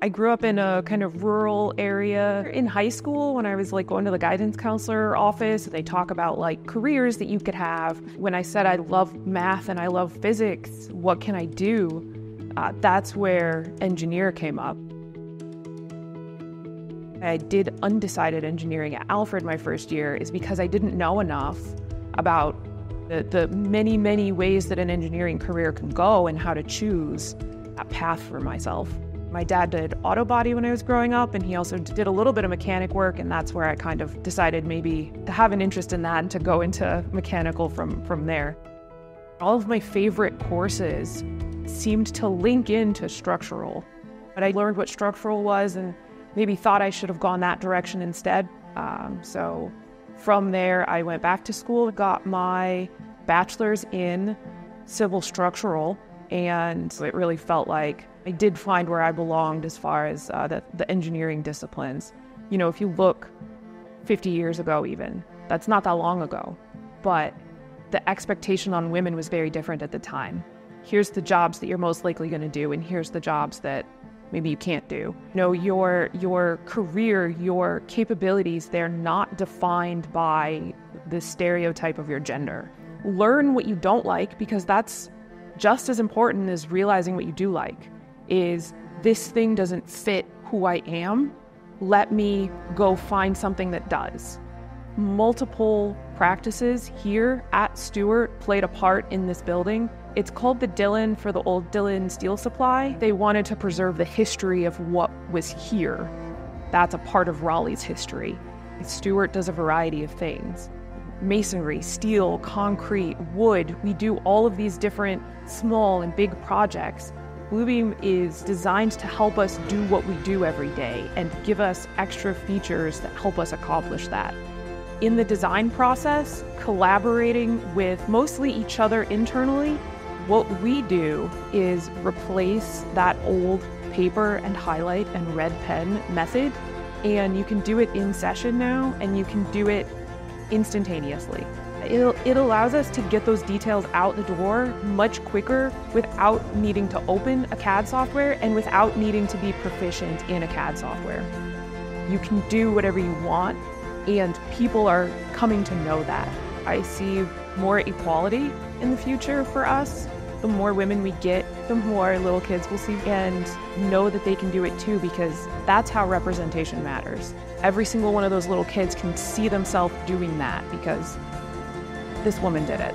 I grew up in a kind of rural area. In high school, when I was like going to the guidance counselor office, they talk about like careers that you could have. When I said I love math and I love physics, what can I do? That's where engineer came up. I did undecided engineering at Alfred my first year is because I didn't know enough about the many ways that an engineering career can go and how to choose a path for myself. My dad did auto body when I was growing up, and he also did a little bit of mechanic work, and that's where I kind of decided maybe to have an interest in that and to go into mechanical from there. All of my favorite courses seemed to link into structural, but I learned what structural was and maybe thought I should have gone that direction instead. So from there, I went back to school, got my bachelor's in civil structural, and it really felt like I did find where I belonged as far as the engineering disciplines. You know, if you look 50 years ago even, that's not that long ago, but the expectation on women was very different at the time. Here's the jobs that you're most likely going to do, and here's the jobs that maybe you can't do. You know, your career, your capabilities, they're not defined by the stereotype of your gender. Learn what you don't like, because that's just as important as realizing what you do like, is this thing doesn't fit who I am. Let me go find something that does. Multiple practices here at Stewart played a part in this building. It's called the Dillon for the old Dillon Steel Supply. They wanted to preserve the history of what was here. That's a part of Raleigh's history. Stewart does a variety of things. Masonry, steel, concrete, wood. We do all of these different small and big projects. Bluebeam is designed to help us do what we do every day and give us extra features that help us accomplish that. In the design process, collaborating with mostly each other internally, what we do is replace that old paper and highlight and red pen method, and you can do it in session now, and you can do it instantaneously. It allows us to get those details out the door much quicker without needing to open a CAD software and without needing to be proficient in a CAD software. You can do whatever you want, and people are coming to know that. I see more equality in the future for us. The more women we get, the more little kids will see and know that they can do it too, because that's how representation matters. Every single one of those little kids can see themselves doing that because this woman did it.